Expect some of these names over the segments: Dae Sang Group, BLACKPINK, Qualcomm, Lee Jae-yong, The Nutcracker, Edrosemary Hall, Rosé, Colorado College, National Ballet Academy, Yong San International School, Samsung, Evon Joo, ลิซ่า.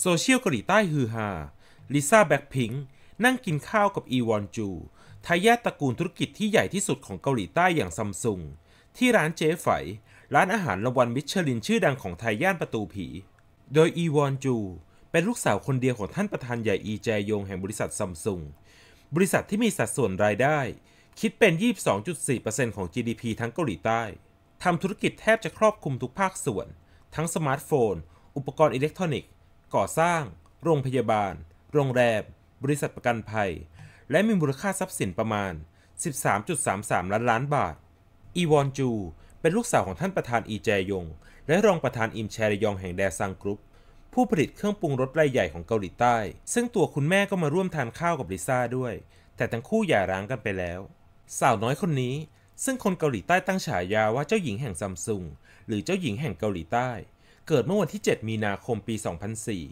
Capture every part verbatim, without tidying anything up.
โซเชียลเกาหลีใต้ฮือฮาลิซ่าแบล็คพิงค์นั่งกินข้าวกับอีวอนจูทายาทตระกูลธุรกิจที่ใหญ่ที่สุดของเกาหลีใต้อย่างซัมซุงที่ร้านเจ๊ไฝร้านอาหารรางวัลมิชลินชื่อดังของไทยย่านประตูผีโดยอีวอนจูเป็นลูกสาวคนเดียวของท่านประธานใหญ่อีแจยงแห่งบริษัทซัมซุงบริษัทที่มีสัดส่วนรายได้คิดเป็น ยี่สิบสองจุดสี่เปอร์เซ็นต์ ของ จี ดี พี ทั้งเกาหลีใต้ทำธุรกิจแทบจะครอบคลุมทุกภาคส่วนทั้งสมาร์ทโฟนอุปกรณ์อิเล็กทรอนิกส์ก่อสร้างโรงพยาบาลโรงแรมบริษัทประกันภัยและมีมูลค่าทรัพย์สินประมาณ สิบสามจุดสามสาม ล้านล้านบาทอีวอนจูเป็นลูกสาวของท่านประธานอีแจยงและรองประธานอิมแชรยองแห่งแดซังกรุ๊ปผู้ผลิตเครื่องปรุงรสรายใหญ่ของเกาหลีใต้ซึ่งตัวคุณแม่ก็มาร่วมทานข้าวกับลิซ่าด้วยแต่ทั้งคู่หย่าร้างกันไปแล้วสาวน้อยคนนี้ซึ่งคนเกาหลีใต้ตั้งฉายาว่าเจ้าหญิงแห่งซัมซุงหรือเจ้าหญิงแห่งเกาหลีใต้เกิดเมื่อวันที่เจ็ดมีนาคมปีสองพันสี่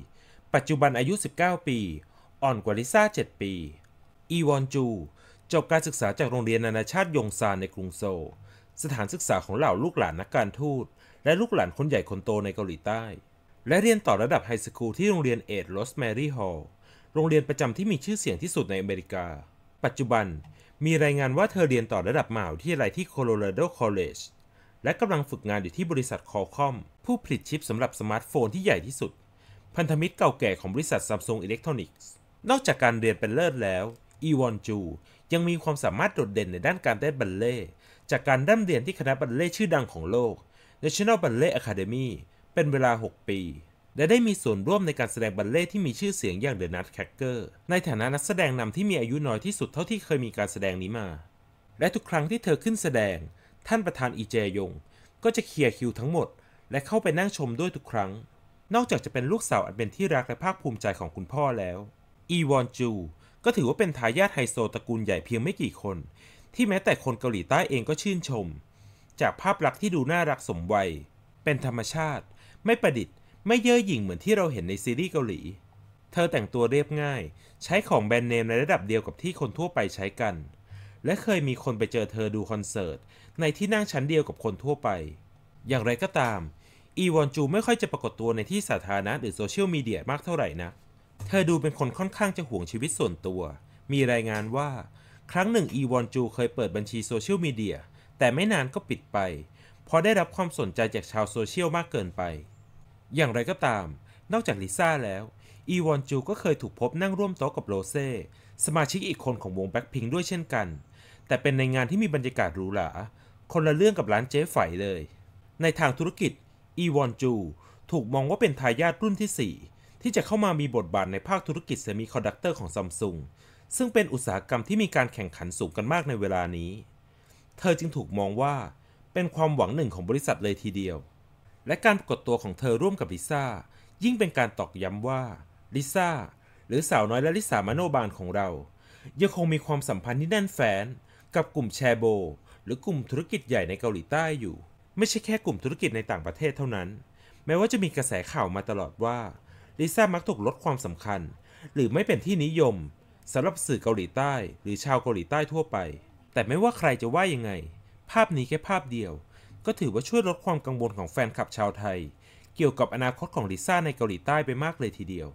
ปัจจุบันอายุสิบเก้าปีอ่อนกว่าลิซ่าเจ็ดปีอีวอนจูจบการศึกษาจากโรงเรียนนานาชาติยงซานในกรุงโซลสถานศึกษาของเหล่าลูกหลานนักการทูตและลูกหลานคนใหญ่คนโตในเกาหลีใต้และเรียนต่อระดับไฮสคูลที่โรงเรียนเอ็ดโรสแมรี่ฮอลล์โรงเรียนประจำที่มีชื่อเสียงที่สุดในอเมริกาปัจจุบันมีรายงานว่าเธอเรียนต่อระดับมหาวิทยาลัยที่โคโลราโดคอลเลจและกำลังฝึกงานอยู่ที่บริษัทคอลคอมผู้ผลิตชิปสำหรับสมาร์ทโฟนที่ใหญ่ที่สุดพันธมิตรเก่าแก่ของบริษัทซัมซุงอิเล็กทรอนิกส์นอกจากการเรียนเป็นเลิศแล้วอีวอนจูยังมีความสามารถโดดเด่นในด้านการเต้นบัลเล่จากการร่ำเรียนที่คณะบัลเล่ชื่อดังของโลก National Ballet Academy เป็นเวลาหกปีและได้มีส่วนร่วมในการแสดงบัลเล่ที่มีชื่อเสียงอย่าง The Nutcracker ในฐานะนักแสดงนำที่มีอายุน้อยที่สุดเท่าที่เคยมีการแสดงนี้มาและทุกครั้งที่เธอขึ้นแสดงท่านประธานอีแจยงก็จะเคลียร์คิวทั้งหมดและเข้าไปนั่งชมด้วยทุกครั้งนอกจากจะเป็นลูกสาวอันเป็นที่รักและภาคภูมิใจของคุณพ่อแล้วอีวอนจูก็ถือว่าเป็นทายาทไฮโซตระกูลใหญ่เพียงไม่กี่คนที่แม้แต่คนเกาหลีใต้เองก็ชื่นชมจากภาพลักษณ์ที่ดูน่ารักสมวัยเป็นธรรมชาติไม่ประดิษฐ์ไม่เย่อหยิ่งเหมือนที่เราเห็นในซีรีส์เกาหลีเธอแต่งตัวเรียบง่ายใช้ของแบรนด์เนมในระดับเดียวกับที่คนทั่วไปใช้กันและเคยมีคนไปเจอเธอดูคอนเสิร์ตในที่นั่งชั้นเดียวกับคนทั่วไปอย่างไรก็ตามอีวอนจูไม่ค่อยจะปรากฏตัวในที่สาธารณะหรือโซเชียลมีเดียมากเท่าไหร่นะเธอดูเป็นคนค่อนข้างจะห่วงชีวิตส่วนตัวมีรายงานว่าครั้งหนึ่งอีวอนจูเคยเปิดบัญชีโซเชียลมีเดียแต่ไม่นานก็ปิดไปเพราะได้รับความสนใจจากชาวโซเชียลมากเกินไปอย่างไรก็ตามนอกจากลิซ่าแล้วอีวอนจูก็เคยถูกพบนั่งร่วมโต๊ะกับโรเซ่สมาชิกอีกคนของวงแบล็คพิงค์ด้วยเช่นกันแต่เป็นในงานที่มีบรรยากาศหรูหราคนละเรื่องกับร้านเจ๊ไฝเลยในทางธุรกิจอีวอนจูถูกมองว่าเป็นทายาทรุ่นที่สี่ที่จะเข้ามามีบทบาทในภาคธุรกิจเซมิคอนดักเตอร์ของซัมซุงซึ่งเป็นอุตสาหกรรมที่มีการแข่งขันสูงกันมากในเวลานี้เธอจึงถูกมองว่าเป็นความหวังหนึ่งของบริษัทเลยทีเดียวและการปรากฏตัวของเธอร่วมกับลิซ่ายิ่งเป็นการตอกย้ำว่าลิซ่าหรือสาวน้อยและลิซ่ามโนบาลของเรายังคงมีความสัมพันธ์ที่แน่นแฟ้นกับกลุ่มแชโบหรือกลุ่มธุรกิจใหญ่ในเกาหลีใต้อยู่ไม่ใช่แค่กลุ่มธุรกิจในต่างประเทศเท่านั้นแม้ว่าจะมีกระแสข่าวมาตลอดว่าลิซ่ามักถูกลดความสำคัญหรือไม่เป็นที่นิยมสำหรับสื่อเกาหลีใต้หรือชาวเกาหลีใต้ทั่วไปแต่ไม่ว่าใครจะว่ายังไงภาพนี้แค่ภาพเดียวก็ถือว่าช่วยลดความกังวลของแฟนคลับชาวไทยเกี่ยวกับอนาคตของลิซ่าในเกาหลีใต้ไปมากเลยทีเดียว